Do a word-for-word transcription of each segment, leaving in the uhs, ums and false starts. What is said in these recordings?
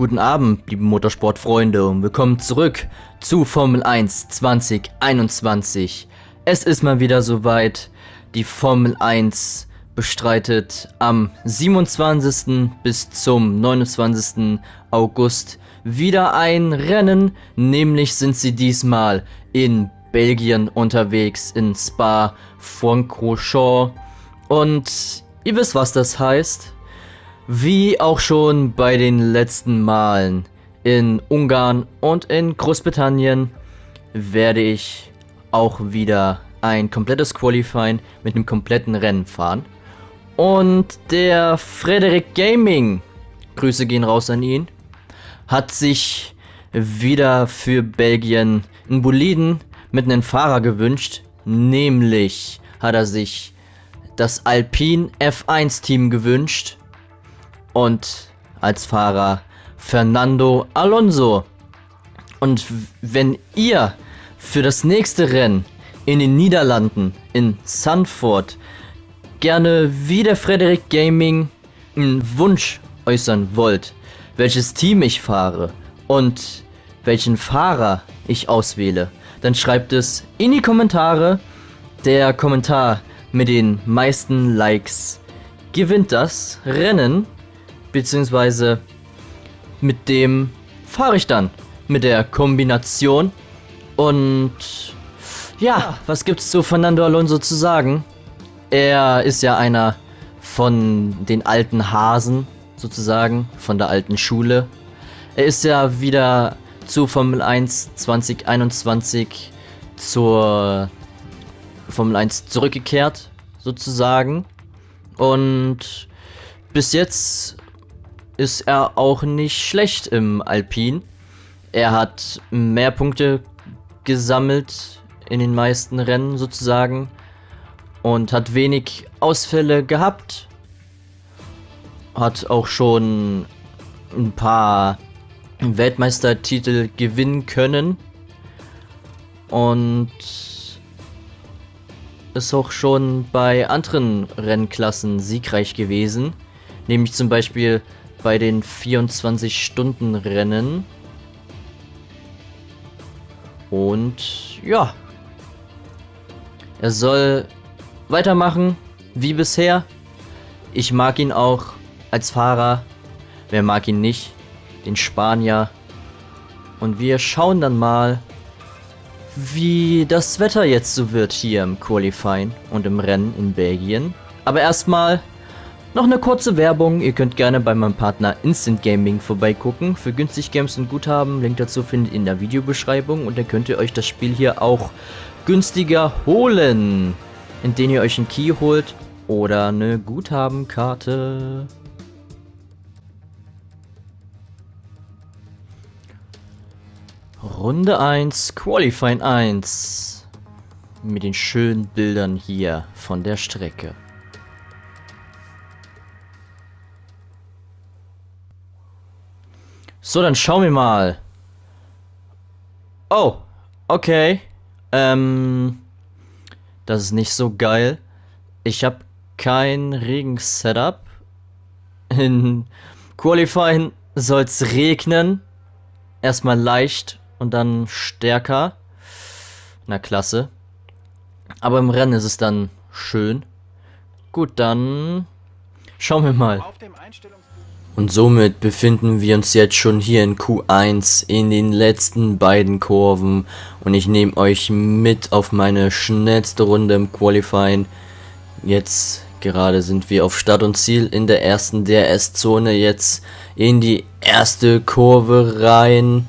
Guten Abend, liebe Motorsportfreunde, und willkommen zurück zu Formel eins zwanzig einundzwanzig. Es ist mal wieder soweit, die Formel eins bestreitet am siebenundzwanzigsten bis zum neunundzwanzigsten August wieder ein Rennen, nämlich sind sie diesmal in Belgien unterwegs, in Spa-Francorchamps, und ihr wisst, was das heißt. Wie auch schon bei den letzten Malen in Ungarn und in Großbritannien werde ich auch wieder ein komplettes Qualifying mit einem kompletten Rennen fahren. Und der Frederik Gaming, Grüße gehen raus an ihn, hat sich wieder für Belgien einen Boliden mit einem Fahrer gewünscht. Nämlich hat er sich das Alpine F eins Team gewünscht. Und als Fahrer Fernando Alonso. Und wenn ihr für das nächste Rennen in den Niederlanden, in Zandvoort, gerne wie der Frederik Gaming einen Wunsch äußern wollt, welches Team ich fahre und welchen Fahrer ich auswähle, dann schreibt es in die Kommentare. Der Kommentar mit den meisten Likes gewinnt das Rennen. Beziehungsweise mit dem fahre ich dann, mit der Kombination. Und ja, was gibt's zu Fernando Alonso zu sagen? Er ist ja einer von den alten Hasen, sozusagen, von der alten Schule. Er ist ja wieder zu Formel eins zwanzig einundzwanzig zur Formel eins zurückgekehrt, sozusagen. Und bis jetzt ist er auch nicht schlecht im Alpine. Er hat mehr Punkte gesammelt in den meisten Rennen sozusagen und hat wenig Ausfälle gehabt. Hat auch schon ein paar Weltmeistertitel gewinnen können und ist auch schon bei anderen Rennklassen siegreich gewesen. Nämlich zum Beispiel bei den vierundzwanzig Stunden Rennen. Und ja, er soll weitermachen wie bisher. Ich mag ihn auch als Fahrer. Wer mag ihn nicht? Den Spanier. Und wir schauen dann mal, wie das Wetter jetzt so wird hier im Qualifying und im Rennen in Belgien. Aber erstmal noch eine kurze Werbung. Ihr könnt gerne bei meinem Partner Instant Gaming vorbeigucken. Für günstig Games und Guthaben, Link dazu findet ihr in der Videobeschreibung. Und dann könnt ihr euch das Spiel hier auch günstiger holen, indem ihr euch einen Key holt oder eine Guthabenkarte. Runde eins, Qualifying eins. Mit den schönen Bildern hier von der Strecke. So, dann schauen wir mal. Oh, okay. Ähm, das ist nicht so geil. Ich habe kein Regen-Setup. In Qualifying soll es regnen. Erstmal leicht und dann stärker. Na, klasse. Aber im Rennen ist es dann schön. Gut, dann schauen wir mal. Auf dem Einstellungs- Und somit befinden wir uns jetzt schon hier in Q eins in den letzten beiden Kurven und ich nehme euch mit auf meine schnellste Runde im Qualifying. Jetzt gerade sind wir auf Start und Ziel in der ersten D R S-Zone, jetzt in die erste Kurve rein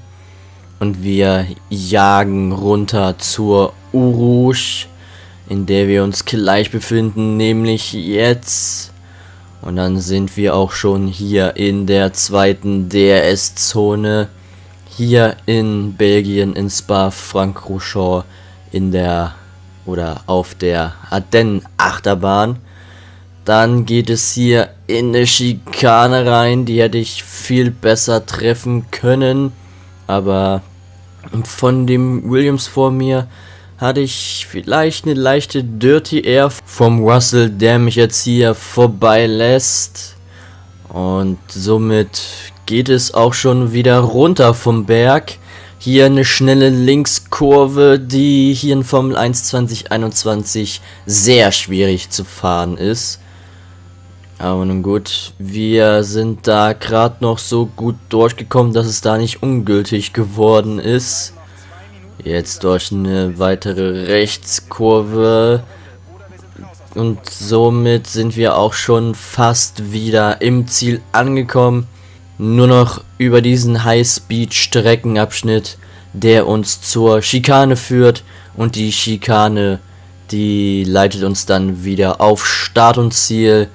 und wir jagen runter zur Eau Rouge, in der wir uns gleich befinden, nämlich jetzt. Und dann sind wir auch schon hier in der zweiten D R S-Zone, hier in Belgien, in Spa-Francorchamps, in der, oder auf der Ardennen-Achterbahn. Dann geht es hier in eine Schikane rein, die hätte ich viel besser treffen können, aber von dem Williams vor mir hatte ich vielleicht eine leichte Dirty Air vom Russell, der mich jetzt hier vorbeilässt. Und somit geht es auch schon wieder runter vom Berg. Hier eine schnelle Linkskurve, die hier in Formel eins zwanzig einundzwanzig sehr schwierig zu fahren ist. Aber nun gut, wir sind da gerade noch so gut durchgekommen, dass es da nicht ungültig geworden ist. Jetzt durch eine weitere Rechtskurve. Und somit sind wir auch schon fast wieder im Ziel angekommen. Nur noch über diesen High-Speed-Streckenabschnitt, der uns zur Schikane führt. Und die Schikane, die leitet uns dann wieder auf Start und Ziel,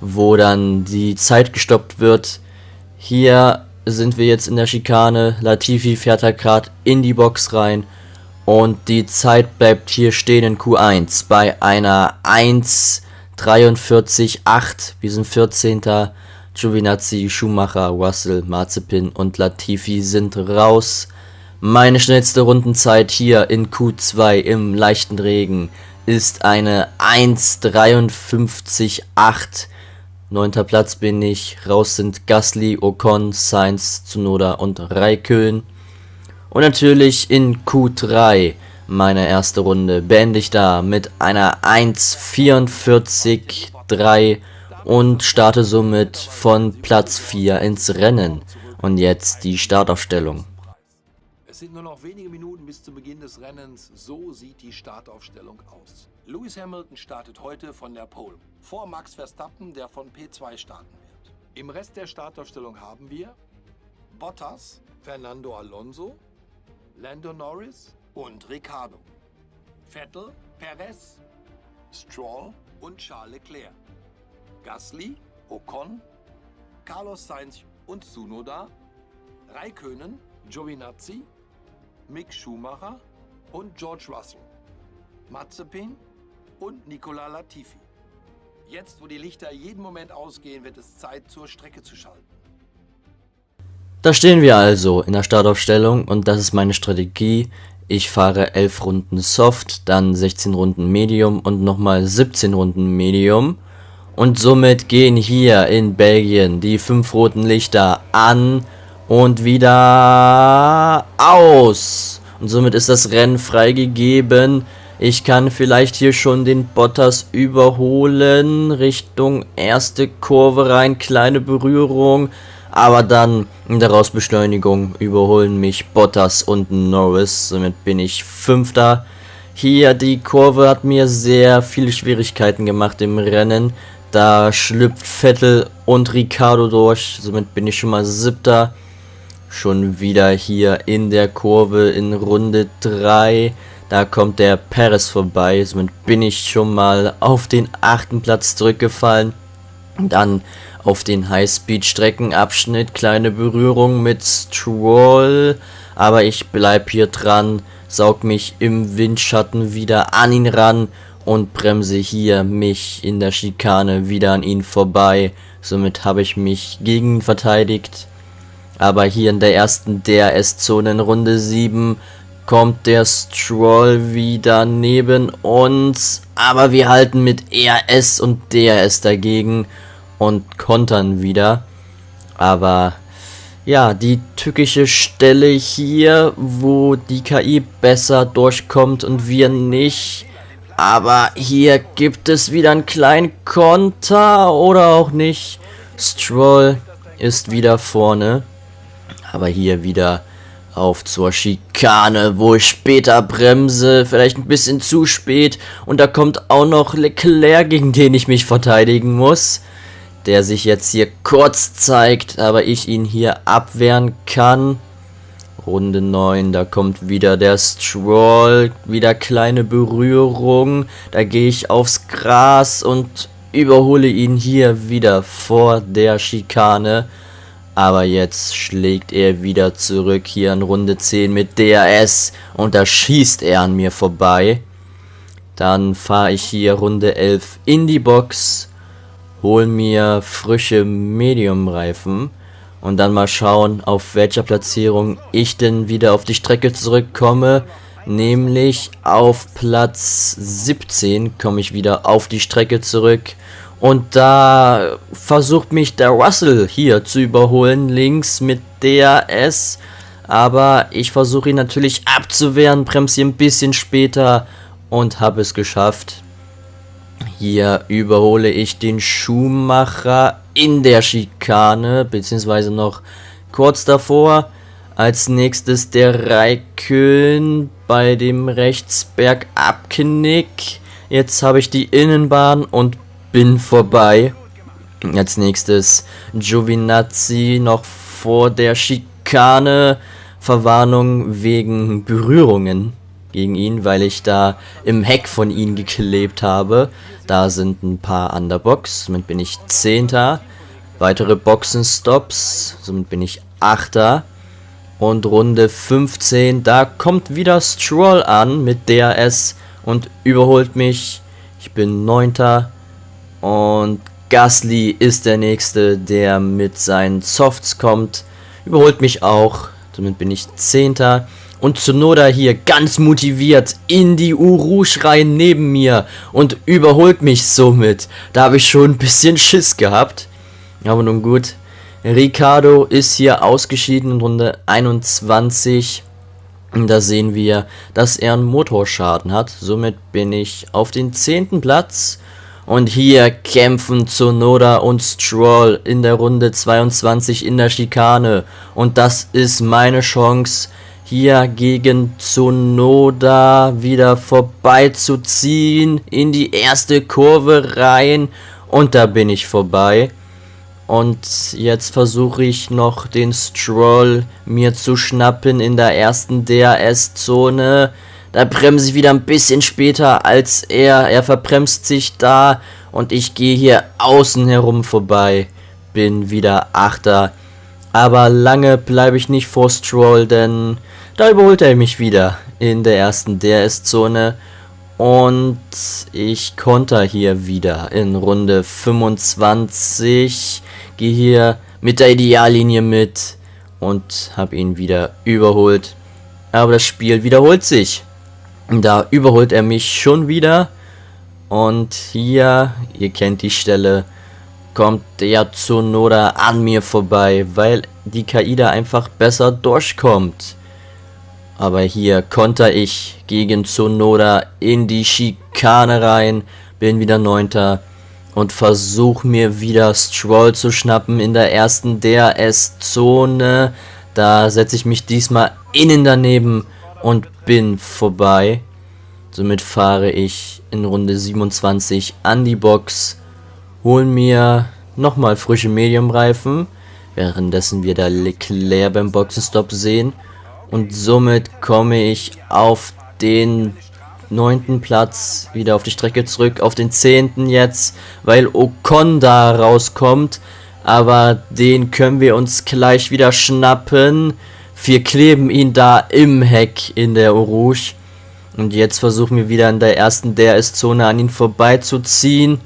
wo dann die Zeit gestoppt wird. Hier sind wir jetzt in der Schikane. Latifi fährt da gerade in die Box rein. Und die Zeit bleibt hier stehen in Q eins bei einer eins dreiundvierzig acht. Wir sind vierzehnter. Giovinazzi, Schumacher, Russell, Mazepin und Latifi sind raus. Meine schnellste Rundenzeit hier in Q zwei im leichten Regen ist eine eins dreiundfünfzig acht. neunter Platz bin ich. Raus sind Gasly, Ocon, Sainz, Tsunoda und Räikkönen. Und natürlich in Q drei, meine erste Runde, beende ich da mit einer eins vierundvierzig drei und starte somit von Platz vier ins Rennen. Und jetzt die Startaufstellung. Es sind nur noch wenige Minuten bis zum Beginn des Rennens, so sieht die Startaufstellung aus. Lewis Hamilton startet heute von der Pole, vor Max Verstappen, der von P zwei starten wird. Im Rest der Startaufstellung haben wir Bottas, Fernando Alonso, Lando Norris und Ricardo, Vettel, Perez, Stroll und Charles Leclerc, Gasly, Ocon, Carlos Sainz und Tsunoda, Räikkönen, Giovinazzi, Mick Schumacher und George Russell, Mazepin und Nikola Latifi. Jetzt, wo die Lichter jeden Moment ausgehen, wird es Zeit, zur Strecke zu schalten. Da stehen wir also in der Startaufstellung und das ist meine Strategie. Ich fahre elf Runden Soft, dann sechzehn Runden Medium und nochmal siebzehn Runden Medium. Und somit gehen hier in Belgien die fünf roten Lichter an und wieder aus. Und somit ist das Rennen freigegeben. Ich kann vielleicht hier schon den Bottas überholen, Richtung erste Kurve rein, kleine Berührung. Aber dann in der Rausbeschleunigung überholen mich Bottas und Norris. Somit bin ich Fünfter. Hier die Kurve hat mir sehr viele Schwierigkeiten gemacht im Rennen. Da schlüpft Vettel und Ricardo durch. Somit bin ich schon mal Siebter. Schon wieder hier in der Kurve in Runde drei. Da kommt der Perez vorbei. Somit bin ich schon mal auf den achten Platz zurückgefallen. Dann auf den High-Speed-Streckenabschnitt, kleine Berührung mit Stroll, aber ich bleib hier dran, saug mich im Windschatten wieder an ihn ran und bremse hier mich in der Schikane wieder an ihn vorbei. Somit habe ich mich gegen ihn verteidigt, aber hier in der ersten D R S-Zone in Runde sieben kommt der Stroll wieder neben uns, aber wir halten mit E R S und D R S dagegen und kontern wieder. Aber ja, die tückische Stelle hier, wo die K I besser durchkommt und wir nicht. Aber hier gibt es wieder einen kleinen Konter oder auch nicht. Stroll ist wieder vorne, aber hier wieder auf zur Schikane, wo ich später bremse, vielleicht ein bisschen zu spät. Und da kommt auch noch Leclerc, gegen den ich mich verteidigen muss, der sich jetzt hier kurz zeigt, aber ich ihn hier abwehren kann. Runde neun, da kommt wieder der Stroll, wieder kleine Berührung. Da gehe ich aufs Gras und überhole ihn hier wieder vor der Schikane. Aber jetzt schlägt er wieder zurück hier in Runde zehn mit D R S und da schießt er an mir vorbei. Dann fahre ich hier Runde elf in die Box, hol mir frische Medium-Reifen und dann mal schauen, auf welcher Platzierung ich denn wieder auf die Strecke zurückkomme. Nämlich auf Platz siebzehn komme ich wieder auf die Strecke zurück. Und da versucht mich der Russell hier zu überholen, links mit D R S. Aber ich versuche ihn natürlich abzuwehren, bremse ihn ein bisschen später und habe es geschafft. Hier überhole ich den Schumacher in der Schikane, beziehungsweise noch kurz davor. Als nächstes der Räikkönen bei dem Rechtsbergabknick. Jetzt habe ich die Innenbahn und bin vorbei. Als nächstes Giovinazzi noch vor der Schikane. Verwarnung wegen Berührungen gegen ihn, weil ich da im Heck von ihm geklebt habe. Da sind ein paar an der Box, somit bin ich Zehnter. Weitere Boxenstops, somit bin ich Achter. Und Runde fünfzehn, da kommt wieder Stroll an mit D R S und überholt mich. Ich bin Neunter. Und Gasly ist der Nächste, der mit seinen Softs kommt. Überholt mich auch, somit bin ich Zehnter. Und Tsunoda hier ganz motiviert in die Eau Rouge rein neben mir und überholt mich somit. Da habe ich schon ein bisschen Schiss gehabt. Aber nun gut. Ricardo ist hier ausgeschieden in Runde einundzwanzig. Da sehen wir, dass er einen Motorschaden hat. Somit bin ich auf den zehnten Platz. Und hier kämpfen Tsunoda und Stroll in der Runde zweiundzwanzig in der Schikane. Und das ist meine Chance, hier gegen Tsunoda wieder vorbeizuziehen, in die erste Kurve rein und da bin ich vorbei. Und jetzt versuche ich noch den Stroll mir zu schnappen in der ersten D R S-Zone. Da bremse ich wieder ein bisschen später als er, er verbremst sich da und ich gehe hier außen herum vorbei, bin wieder Achter. Aber lange bleibe ich nicht vor Stroll, denn da überholt er mich wieder in der ersten D R S-Zone. Und ich konter hier wieder in Runde fünfundzwanzig. Gehe hier mit der Ideallinie mit und habe ihn wieder überholt. Aber das Spiel wiederholt sich. Da überholt er mich schon wieder. Und hier, ihr kennt die Stelle, kommt der Tsunoda an mir vorbei, weil die K I da einfach besser durchkommt. Aber hier konter ich gegen Tsunoda in die Schikane rein, bin wieder Neunter und versuche mir wieder Stroll zu schnappen in der ersten D R S-Zone. Da setze ich mich diesmal innen daneben und bin vorbei. Somit fahre ich in Runde siebenundzwanzig an die Box. Holen mir nochmal frische Medium-Reifen, währenddessen wir da Leclerc beim Boxenstopp sehen. Und somit komme ich auf den neunten Platz wieder auf die Strecke zurück, auf den zehnten jetzt, weil Ocon da rauskommt. Aber den können wir uns gleich wieder schnappen. Wir kleben ihn da im Heck in der Eau Rouge. Und jetzt versuchen wir wieder in der ersten D R S-Zone an ihn vorbeizuziehen.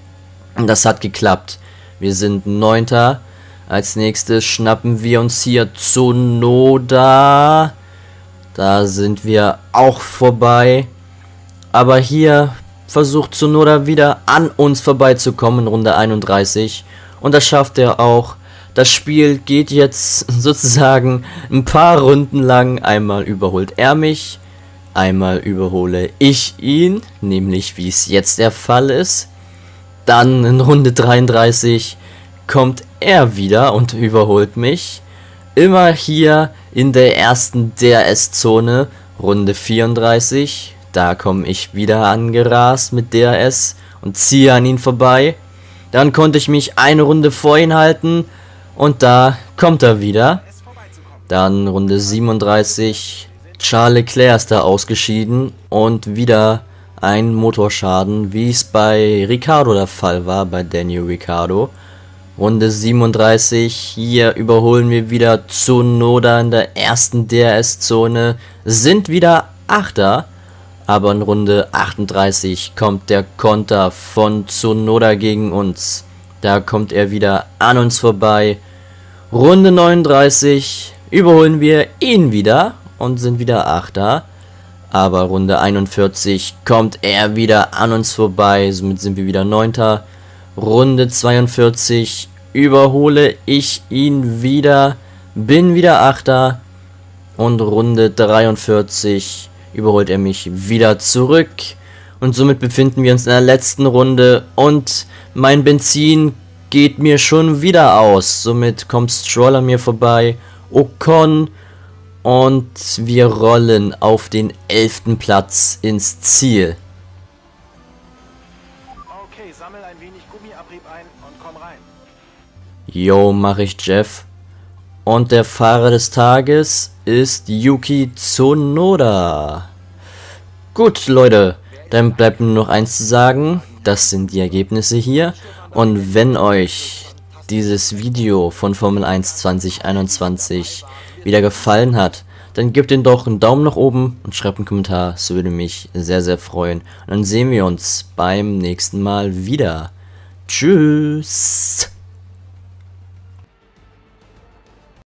Das hat geklappt. Wir sind Neunter. Als nächstes schnappen wir uns hier Tsunoda. Da sind wir auch vorbei. Aber hier versucht Tsunoda wieder an uns vorbeizukommen in Runde einunddreißig. Und das schafft er auch. Das Spiel geht jetzt sozusagen ein paar Runden lang. Einmal überholt er mich. Einmal überhole ich ihn. Nämlich wie es jetzt der Fall ist. Dann in Runde dreiunddreißig kommt er wieder und überholt mich. Immer hier in der ersten D R S-Zone. Runde vierunddreißig. Da komme ich wieder angerast mit D R S und ziehe an ihn vorbei. Dann konnte ich mich eine Runde vor ihn halten. Und da kommt er wieder. Dann Runde siebenunddreißig. Charles Leclerc ist da ausgeschieden und wieder ein Motorschaden, wie es bei Ricciardo der Fall war, bei Daniel Ricciardo. Runde siebenunddreißig, hier überholen wir wieder Tsunoda in der ersten D R S-Zone, sind wieder Achter, aber in Runde achtunddreißig kommt der Konter von Tsunoda gegen uns. Da kommt er wieder an uns vorbei. Runde neununddreißig, überholen wir ihn wieder und sind wieder Achter. Aber Runde einundvierzig kommt er wieder an uns vorbei, somit sind wir wieder Neunter. Runde zweiundvierzig überhole ich ihn wieder, bin wieder Achter und Runde dreiundvierzig überholt er mich wieder zurück. Und somit befinden wir uns in der letzten Runde und mein Benzin geht mir schon wieder aus. Somit kommt Stroll an mir vorbei, Ocon, und wir rollen auf den elften Platz ins Ziel. Okay, sammel ein wenig Gummiabrieb ein und komm rein. Yo, mach ich, Jeff. Und der Fahrer des Tages ist Yuki Tsunoda. Gut, Leute. Dann bleibt mir noch eins zu sagen, das sind die Ergebnisse hier. Und wenn euch dieses Video von Formel eins zwanzig einundzwanzig wieder gefallen hat, dann gebt ihnen doch einen Daumen nach oben und schreibt einen Kommentar, es würde mich sehr, sehr freuen. Und dann sehen wir uns beim nächsten Mal wieder. Tschüss!